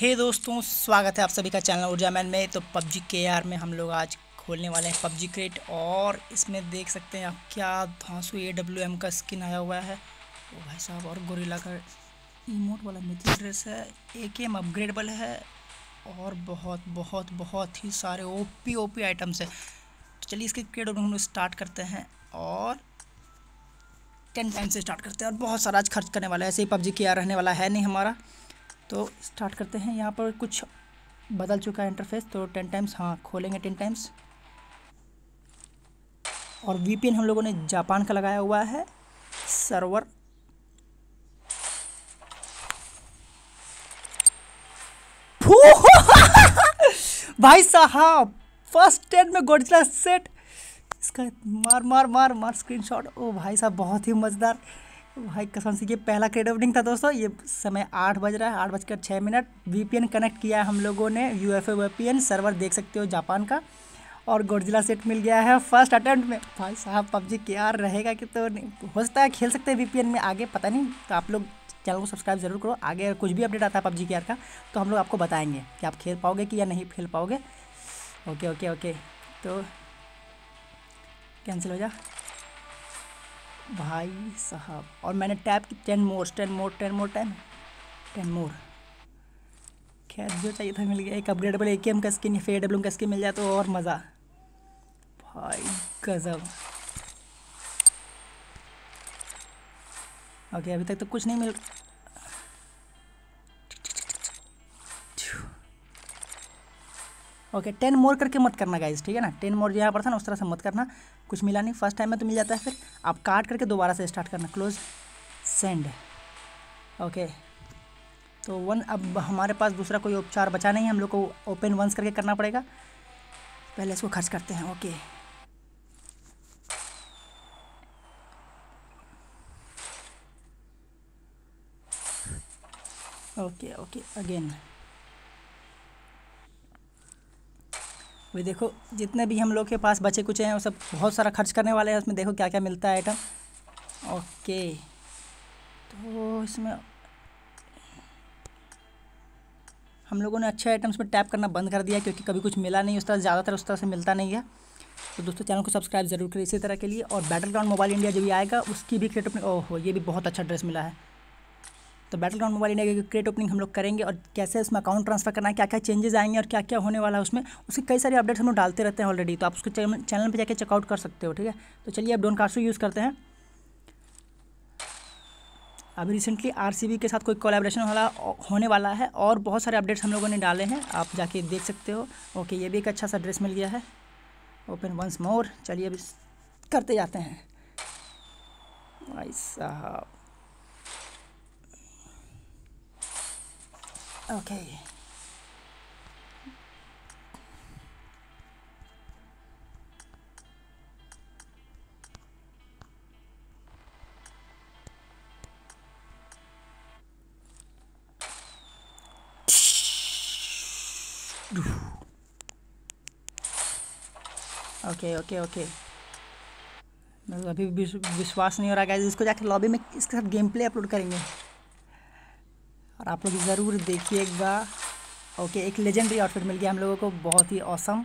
हे दोस्तों, स्वागत है आप सभी का चैनल ऊर्जा मैन में। तो पबजी के आर में हम लोग आज खोलने वाले हैं पबजी क्रेट, और इसमें देख सकते हैं आप क्या धांसू AWM का स्किन आया हुआ है। ओ भाई साहब, और गोरिल्ला का इमोट वाला मिथिक ड्रेस है, AKM अपग्रेडेबल है, और बहुत बहुत बहुत ही सारे OP आइटम्स हैं। तो चलिए इसके क्रेट हम लोग स्टार्ट करते हैं और 10 टाइम से स्टार्ट करते हैं, और बहुत सारा आज खर्च करने वाला है। ऐसे ही पबजी के आर रहने वाला है नहीं हमारा, तो स्टार्ट करते हैं। यहाँ पर कुछ बदल चुका है इंटरफेस, तो 10 टाइम्स हाँ खोलेंगे 10 टाइम्स। और VPN हम लोगों ने जापान का लगाया हुआ है सर्वर, भाई साहब फर्स्ट 10 में गोडजिला सेट, इसका मार मार मार मार स्क्रीनशॉट। ओ भाई साहब, बहुत ही मज़ेदार भाई कसम से। ये पहला क्रेट ओपनिंग था दोस्तों। ये समय 8 बज रहा है, 8 बजकर 6 मिनट। VPN कनेक्ट किया है हम लोगों ने, UFO VPN सर्वर देख सकते हो जापान का, और गोडजिला सेट मिल गया है फर्स्ट अटेम्प्ट में। भाई साहब PUBG KR रहेगा कि तो नहीं, हो सकता है खेल सकते हैं VPN में आगे, पता नहीं। तो आप लोग चैनल को सब्सक्राइब जरूर करो, आगे कुछ भी अपडेट आता है PUBG KR का तो हम लोग आपको बताएंगे कि आप खेल पाओगे कि या नहीं खेल पाओगे। ओके ओके ओके, तो कैंसिल हो जा भाई साहब। और मैंने टैप की 10 मोर। खैर जो चाहिए था मिल गया। एक अपग्रेडेबल AKM का स्किन या फिर AWM का स्किन मिल जाए तो और मज़ा। भाई गजब। ओके, अभी तक तो कुछ नहीं मिल। ओके 10 मोर करके मत करना गाइज, ठीक है ना। 10 मोर जो यहाँ पर था ना, उस तरह से मत करना। कुछ मिला नहीं फर्स्ट टाइम में तो मिल जाता है, फिर आप काट करके दोबारा से स्टार्ट करना। Close send. ओके, तो 1 अब हमारे पास दूसरा कोई उपचार बचा नहीं, हम लोग को ओपन 1 करके करना पड़ेगा। पहले इसको खर्च करते हैं। Okay, okay okay again. वही देखो, जितने भी हम लोग के पास बचे कुछ हैं वो सब बहुत सारा खर्च करने वाले हैं। उसमें देखो क्या क्या मिलता है आइटम। ओके, तो इसमें हम लोगों ने अच्छे आइटम्स पर टैप करना बंद कर दिया, क्योंकि कभी कुछ मिला नहीं उस तरह, ज़्यादातर उस तरह से मिलता नहीं है। तो दोस्तों चैनल को सब्सक्राइब जरूर करें इसी तरह के लिए। और बैटल ग्राउंड मोबाइल इंडिया जो भी आएगा उसकी भी क्रेट ओपनिंग। ओहो, ये भी बहुत अच्छा ड्रेस मिला है। तो बैटल ग्राउंड मोबाइल इंडिया की क्रेट ओपनिंग हम लोग करेंगे, और कैसे उसमें अकाउंट ट्रांसफर करना है, क्या क्या चेंजेस आएंगे और क्या क्या होने वाला है उसमें, उसके कई सारे अपडेट्स हम लोग डालते रहते हैं ऑलरेडी। तो आप उसको चैनल पर जाकर चेकआउट कर सकते हो, ठीक है। तो चलिए अब डोनकार्सो यूज़ करते हैं। अभी रिसेंटली RCB के साथ कोई कोलैबोरेशन होने वाला है, और बहुत सारे अपडेट्स हम लोगों ने डाले हैं, आप जाके देख सकते हो। ओके, ये भी एक अच्छा सा ड्रेस मिल गया है। Open once more. चलिए अभी करते जाते हैं। भाई साहब ओके, ओके ओके ओके। मेरे को अभी विश्वास नहीं हो रहा गाइस, इसको जाके लॉबी में इसके साथ गेम प्ले अपलोड करेंगे और आप लोग ज़रूर देखिएगा। ओके, एक लेजेंडरी आउटफिट मिल गया हम लोगों को, बहुत ही ऑसम।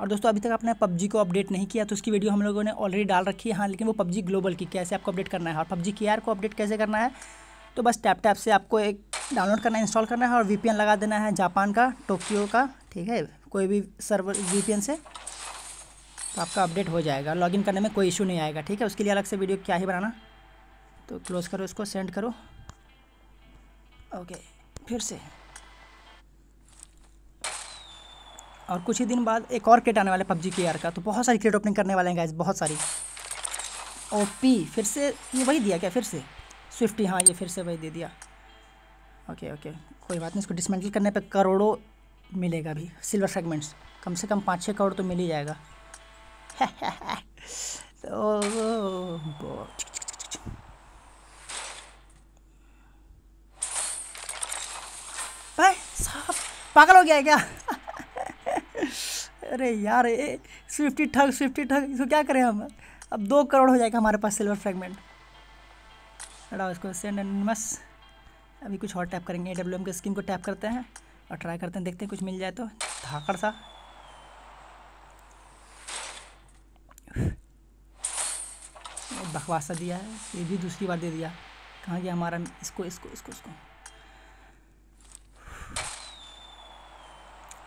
और दोस्तों अभी तक आपने PUBG को अपडेट नहीं किया तो उसकी वीडियो हम लोगों ने ऑलरेडी डाल रखी है, हाँ, लेकिन वो PUBG ग्लोबल की कैसे आपको अपडेट करना है और PUBG KR को अपडेट कैसे करना है। तो बस टैप से आपको एक डाउनलोड करना, इंस्टॉल करना है, और VPN लगा देना है जापान का, टोक्यो का, ठीक है, कोई भी सर्वर VPN से, तो आपका अपडेट हो जाएगा। लॉगिन करने में कोई इशू नहीं आएगा, ठीक है। उसके लिए अलग से वीडियो क्या ही बनाना। तो क्लोज़ करो इसको, सेंड करो। ओके, फिर से। और कुछ ही दिन बाद एक और क्रेट आने वाला है PUBG KR का, तो बहुत सारी क्रेट ओपनिंग करने वाले हैं गाइस, बहुत सारी। OP फिर से, ये वही दिया क्या? फिर से स्विफ्टी, हाँ ये फिर से वही दे दिया। ओके ओके, कोई बात नहीं, इसको डिसमेंटल करने पे करोड़ों मिलेगा भी। सिल्वर फ्रैगमेंट्स कम से कम 5-6 करोड़ तो मिल ही जाएगा। तो भाई साहब पागल हो गया क्या? अरे यार, स्विफ्टी ठग, इसको क्या करें हम? अब 2 करोड़ हो जाएगा हमारे पास सिल्वर फ्रैगमेंट। इसको सेंड एंड मस। अभी कुछ और टैप करेंगे। AWM के स्किन को टैप करते हैं और ट्राई करते हैं, देखते हैं कुछ मिल जाए तो धाकड़ सा। बकवासा दिया है, ये भी दूसरी बार दे दिया। कहाँ गया हमारा? इसको इसको इसको इसको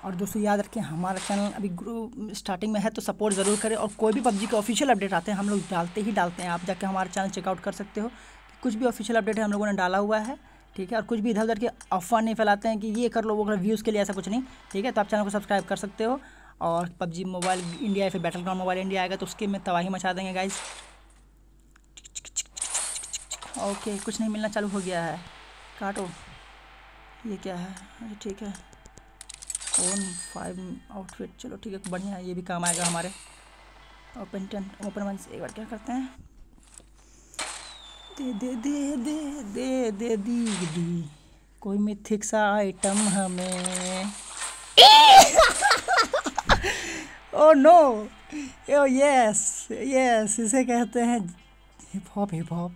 और दोस्तों याद रखें हमारा चैनल अभी ग्रुप स्टार्टिंग में है, तो सपोर्ट ज़रूर करें। और कोई भी PUBG के ऑफिशियल अपडेट आते हैं हम लोग डालते हैं। आप जाके हमारा चैनल चेकआउट कर सकते हो, कुछ भी ऑफिशियल अपडेट हम लोगों ने डाला हुआ है, ठीक है। और कुछ भी इधर उधर के अफवाह नहीं फैलाते हैं कि ये कर लो वो कर व्यूज़ के लिए, ऐसा कुछ नहीं, ठीक है। तो आप चैनल को सब्सक्राइब कर सकते हो। और PUBG मोबाइल इंडिया या फिर बैटलग्राउंड मोबाइल इंडिया आएगा तो उसके में तबाही मचा देंगे गाइस। ओके, कुछ नहीं मिलना चालू हो गया है। काटो, ये क्या है? अरे ठीक है, 5 आउटफिट, चलो ठीक है, बढ़िया है, ये भी काम आएगा हमारे। ओपन 10 ओपन 1 से एक बार क्या करते हैं, दे दे दे दे दे दे दी दी कोई मिथिक सा आइटम हमें। Oh no, oh yes yes, इसे कहते हैं हिप हॉप। हिप हॉप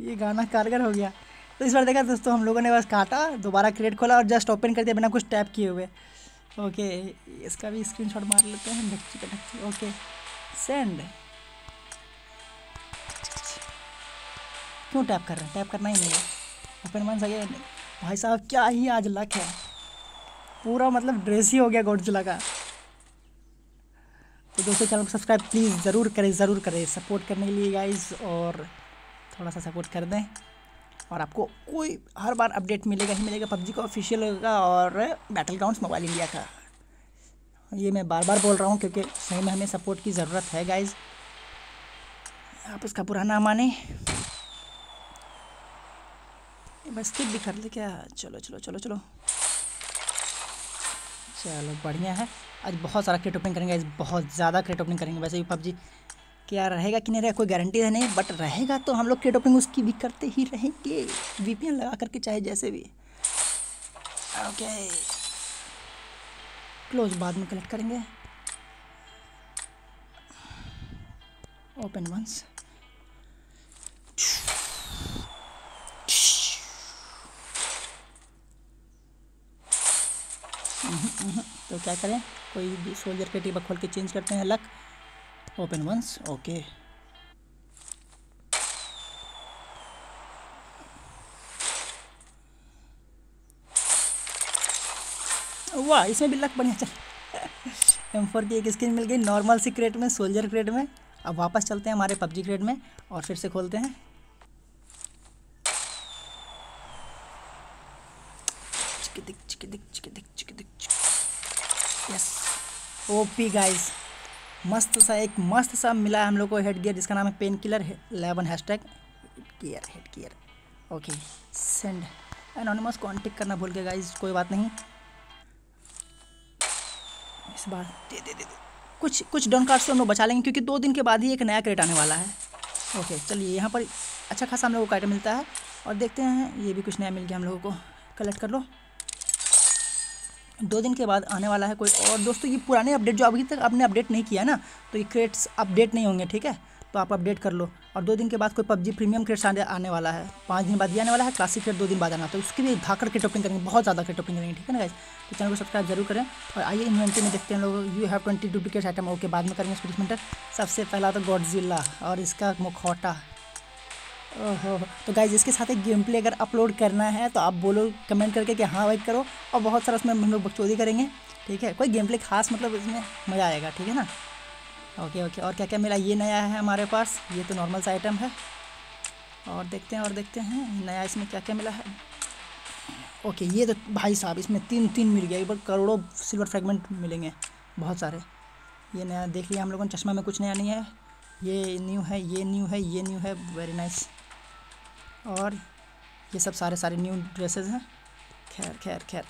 ये गाना कारगर हो गया। तो इस बार देखा दोस्तों हम लोगों ने बस काटा, दोबारा क्रेट खोला और जस्ट ओपन कर दिया बिना कुछ टैप किए हुए। ओके, इसका भी स्क्रीनशॉट मार लेते हैं, ढक्की ढक्की। ओके सेंड, क्यों टैप कर रहे हैं? टैप करना ही नहीं है। ओपन मान सके भाई साहब, क्या ही आज लक है, पूरा मतलब ड्रेस ही हो गया गॉडज़िला का। तो दोस्तों चैनल को सब्सक्राइब प्लीज़ ज़रूर करें सपोर्ट करने के लिए गाइज, और थोड़ा सा सपोर्ट कर दें। और आपको कोई हर बार अपडेट मिलेगा ही मिलेगा PUBG का ऑफिशियल का और बैटलग्राउंड्स मोबाइल इंडिया का। ये मैं बार बार बोल रहा हूँ क्योंकि सही में हमें सपोर्ट की ज़रूरत है गाइज। आप इसका पुराना माने, बस स्किप भी कर ले क्या? चलो चलो चलो चलो चलो, बढ़िया है। आज बहुत सारा क्रेट ओपनिंग करेंगे, आज बहुत ज़्यादा क्रेट ओपनिंग करेंगे। वैसे भी PUBG क्या रहेगा कि नहीं रहेगा कोई गारंटी है नहीं, बट रहेगा तो हम लोग क्रेट ओपनिंग उसकी भी करते ही रहेंगे, VPN लगा करके चाहे जैसे भी। ओके, क्लोज बाद में कलेक्ट करेंगे। ओपन वंस, तो क्या करें, कोई भी सोल्जर के टिप खोल के चेंज करते हैं लक। ओपन वंस, ओके वाह, इसमें भी लक बढ़िया चल। M4 की एक स्किन मिल गई नॉर्मल सी क्रेट में, सोल्जर क्रेट में। अब वापस चलते हैं हमारे PUBG क्रेट में और फिर से खोलते हैं। यस, ओपी गाइस, मस्त सा मिला है हम लोग को हेड गियर, जिसका नाम है pen killer 11 # head gear. Okay send, anonymous contact करना भूल गया गाइस, कोई बात नहीं। इस बार दे दे दे, दे। कुछ डाउन कार्ड्स तो हम लोग बचा लेंगे क्योंकि 2 दिन के बाद ही एक नया क्रेट आने वाला है। ओके चलिए, यहाँ पर अच्छा खासा हम लोगों को आइटम मिलता है और देखते हैं, ये भी कुछ नया मिल गया हम लोगों को, कलेक्ट कर लो। 2 दिन के बाद आने वाला है कोई और। दोस्तों ये पुराने अपडेट जो अभी तक आपने अपडेट नहीं किया ना, तो ये क्रेट्स अपडेट नहीं होंगे, ठीक है। तो आप अपडेट कर लो। और 2 दिन के बाद कोई PUBG प्रीमियम क्रेट्स आने वाला है, 5 दिन बाद ये आने वाला है, क्लासिक क्रेट 2 दिन बाद आना, तो उसके भी धाकड़ के टॉपिंग करेंगे, बहुत ज़्यादा के टॉपिंग करेंगे, ठीक है ना गाइस। तो चैनल को सब्सक्राइब जरूर करें। और आइए इन्वेंट्री में देखते हैं लोग, you have 20 duplicate item. Okay बाद में करेंगे स्पीडमेंटर। सबसे पहला तो गॉडज़िला और इसका मुखौटा। ओहो, तो गाइज इसके साथ एक गेम प्ले अगर अपलोड करना है तो आप बोलो कमेंट करके कि हाँ वाइट करो, और बहुत सारा उसमें हम लोग बकचोदी करेंगे, ठीक है। कोई गेम प्ले खास, मतलब इसमें मज़ा आएगा, ठीक है ना। ओके ओके, और क्या क्या मिला? ये नया है हमारे पास, ये तो नॉर्मल सा आइटम है। और देखते हैं नया इसमें क्या क्या मिला है। ओके, ये तो भाई साहब इसमें 3 मिल गया, एक बार करोड़ों सिल्वर फ्रेगमेंट मिलेंगे, बहुत सारे। ये नया देख लिया हम लोगों ने, चश्मा में कुछ नया नहीं है, ये न्यू है, ये न्यू है, ये न्यू है, वेरी नाइस। और ये सब सारे न्यू ड्रेसेस हैं। खैर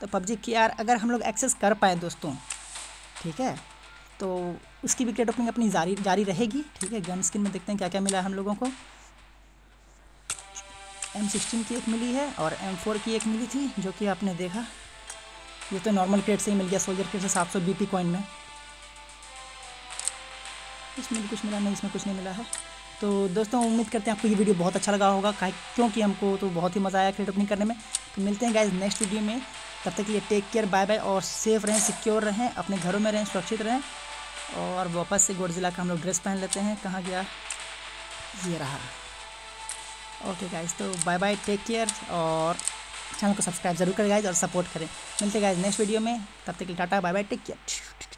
तो PUBG की यार अगर हम लोग एक्सेस कर पाएँ दोस्तों, ठीक है, तो उसकी भी क्रेट ओपनिंग अपनी जारी रहेगी, ठीक है। गन स्किन में देखते हैं क्या क्या मिला है हम लोगों को। M16 की एक मिली है और M4 की एक मिली थी जो कि आपने देखा। ये तो नॉर्मल क्रेट से ही मिल गया, सोल्जर क्रेट से 700 BP कॉइन में। इसमें भी कुछ मिला नहीं, इसमें कुछ नहीं मिला है। तो दोस्तों उम्मीद करते हैं आपको ये वीडियो बहुत अच्छा लगा होगा, क्योंकि हमको तो बहुत ही मज़ा आया क्रिएट ओपनिंग करने में। तो मिलते हैं गाइज नेक्स्ट वीडियो में, तब तक के लिए टेक केयर, बाय बाय, और सेफ रहें, सिक्योर रहें, अपने घरों में रहें, सुरक्षित रहें। और वापस से गोडजिला का हम लोग ड्रेस पहन लेते हैं, कहाँ गया, ये रहा। ओके गाइज, तो बाय बाय, टेक केयर, और चैनल को सब्सक्राइब जरूर करें गाइज और सपोर्ट करें। मिलते हैं गाइज नेक्स्ट वीडियो में, तब तक के लिए tata, bye bye, take care.